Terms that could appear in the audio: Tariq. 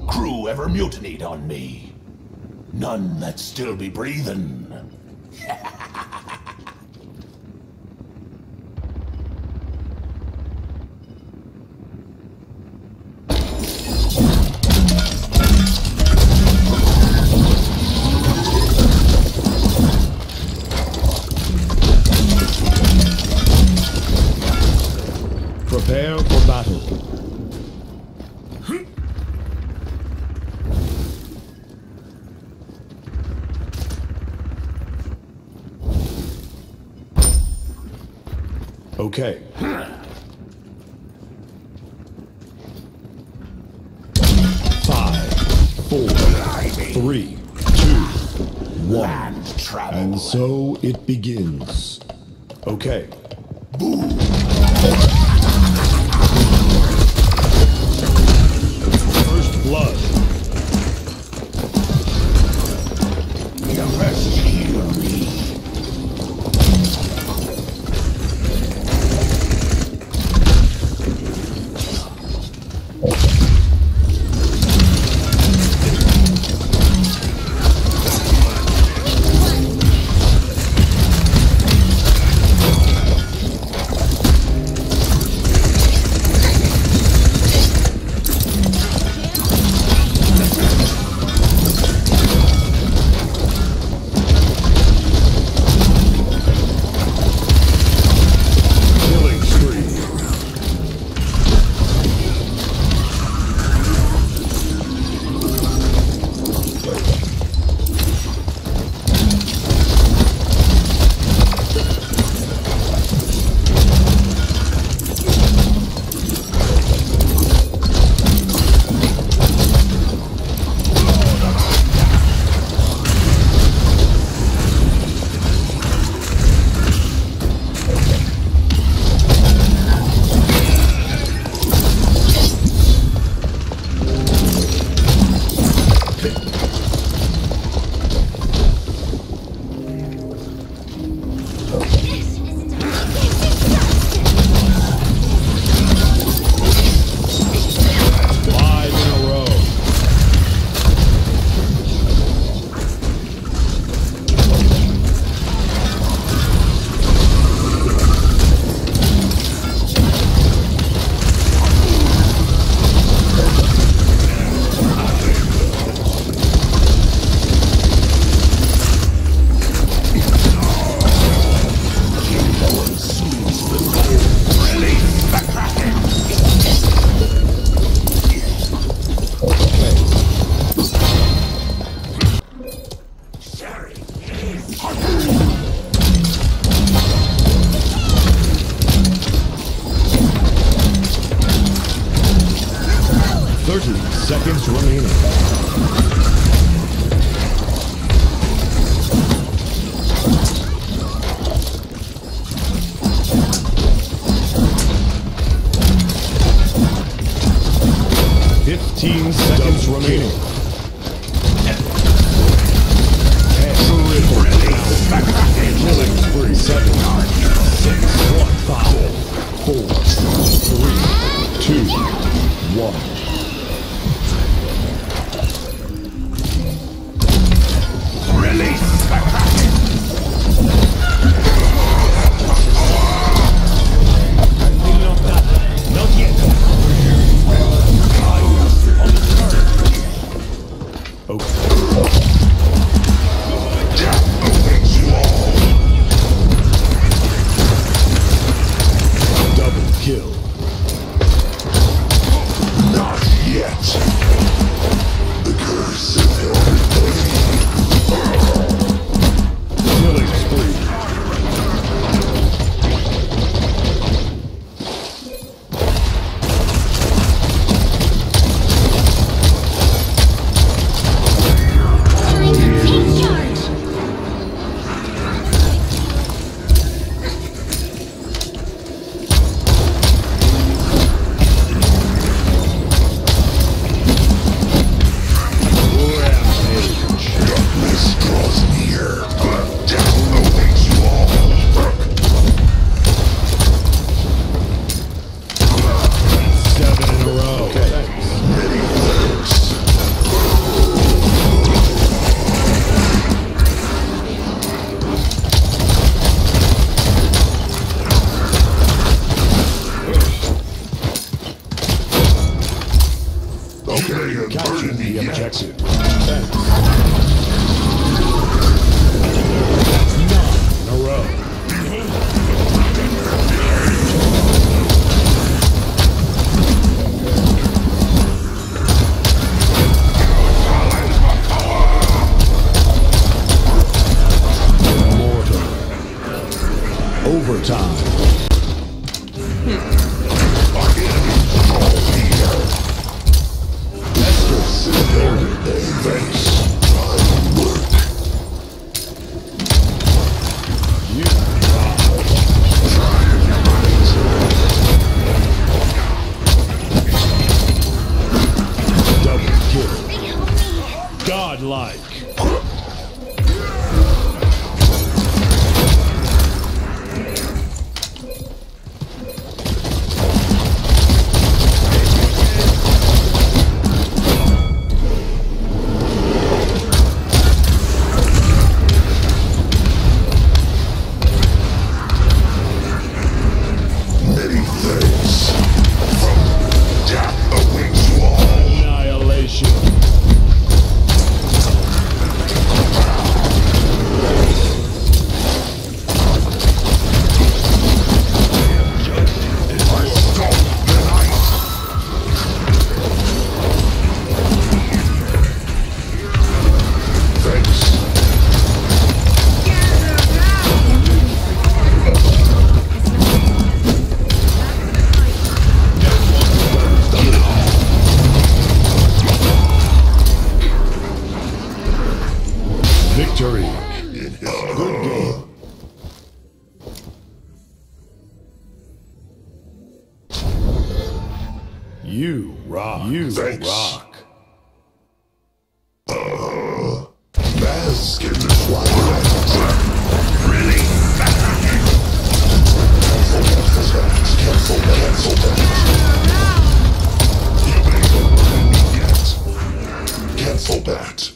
no crew ever mutinied on me. None that still be breathing. Prepare for battle. Okay. Five, four, three, two, one. And so it begins. Okay. Boom. First blood. The rest hear me. Two, one. Overtime. Let's building their face. Work. You try your double kill. Godlike. Tariq, in his good game. You rock. You Thanks. Rock. Bask in the twilight. Really? Cancel that. Cancel that. Cancel that.